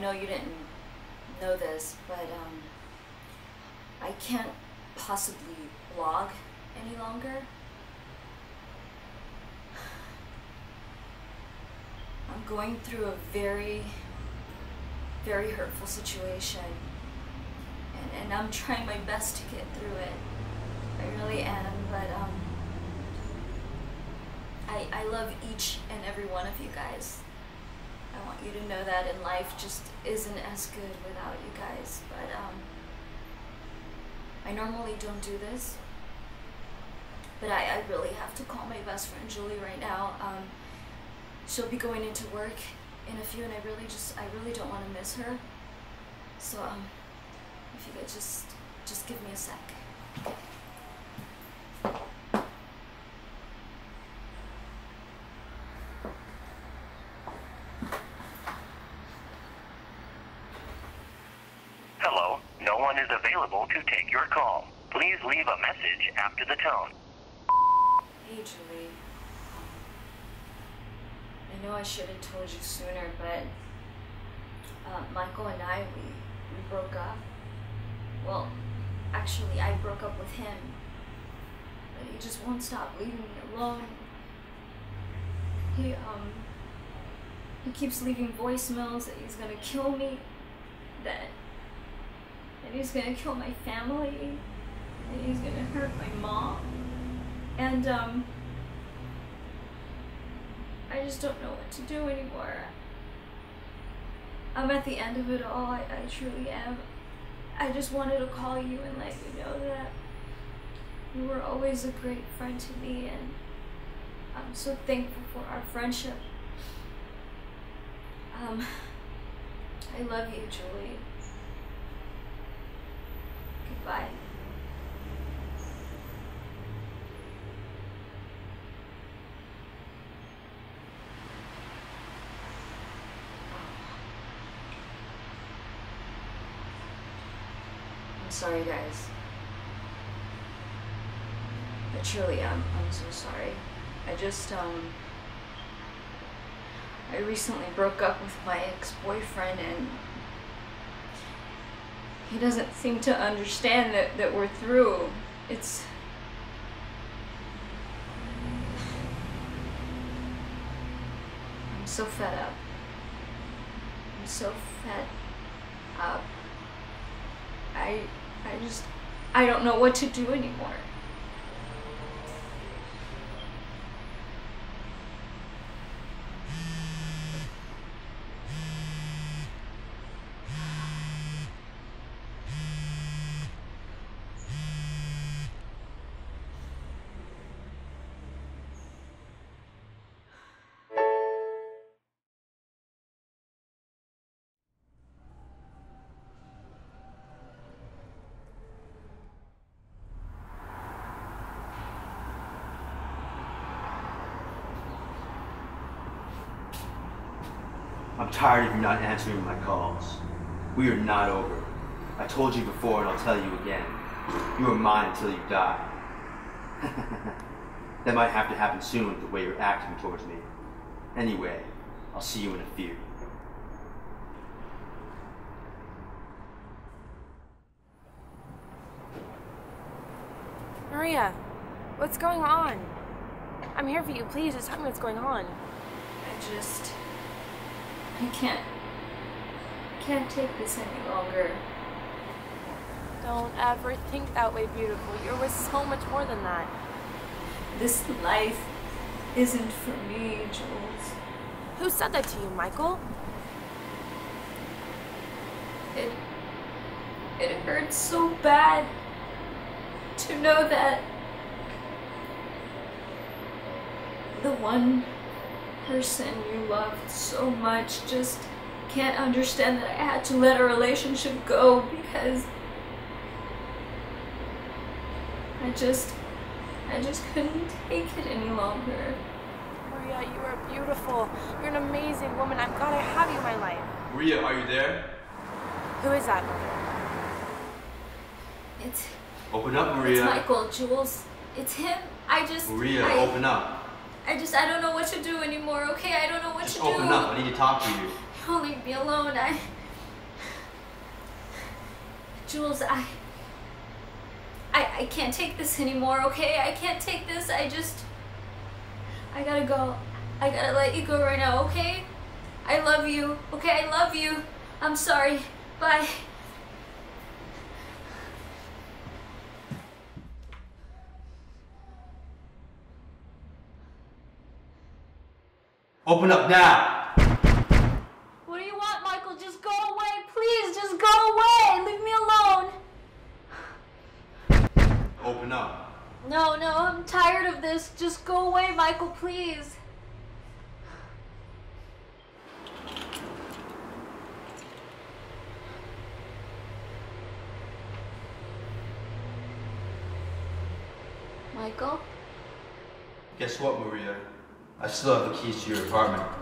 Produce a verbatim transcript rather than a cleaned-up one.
know you didn't know this, but um, I can't possibly blog any longer. I'm going through a very, very hurtful situation, and, and I'm trying my best to get through it. I really am, but um, I, I love each and every one of you guys. I want you to know that, and life just isn't as good without you guys, but um, I normally don't do this, but I, I really have to call my best friend Julie right now. Um, she'll be going into work in a few, and I really just, I really don't want to miss her, so um, if you could just, just give me a sec. Okay. Available to take your call. Please leave a message after the tone. Hey Julie, I know I should have told you sooner, but uh, Michael and I, we, we broke up. Well, actually I broke up with him, but he just won't stop leaving me alone. He, um, he keeps leaving voicemails that he's gonna kill me, that and he's gonna kill my family, and he's gonna hurt my mom, and um, I just don't know what to do anymore. I'm at the end of it all, I, I truly am. I just wanted to call you and let you know that you were always a great friend to me, and I'm so thankful for our friendship. Um, I love you, Julie. Bye. I'm sorry, guys. But truly, I'm, I'm so sorry. I just, um, I recently broke up with my ex-boyfriend, and he doesn't seem to understand that, that we're through. It's... I'm so fed up. I'm so fed up. I, I just, I don't know what to do anymore. I'm tired of you not answering my calls. We are not over. I told you before and I'll tell you again. You are mine until you die. That might have to happen soon with the way you're acting towards me. Anyway, I'll see you in a few. Maria, what's going on? I'm here for you, please just tell me what's going on. I just... I can't, can't take this any longer. Don't ever think that way, beautiful. You're worth so much more than that. This life isn't for me, Jules. Who said that to you, Michael? It, it hurts so bad to know that the one person you loved so much just can't understand that I had to let a relationship go because I just I just couldn't take it any longer. Maria, you are beautiful. You're an amazing woman. I'm glad I have you in my life. Maria, are you there? Who is that? It's... Open up, Maria. It's Michael, Jules. It's him. I just... Maria, I, open up. I just, I don't know what to do anymore, okay? I don't know what just to do. Just open up. I need to talk to you. Don't leave me alone. I, Jules, I, I, I can't take this anymore, okay? I can't take this. I just, I gotta go. I gotta let you go right now, okay? I love you, okay? I love you. I'm sorry. Bye. Open up now! What do you want, Michael? Just go away, please! Just go away! Leave me alone! Open up. No, no, I'm tired of this. Just go away, Michael, please. Michael? Guess what, Maria? I still have the keys to your apartment.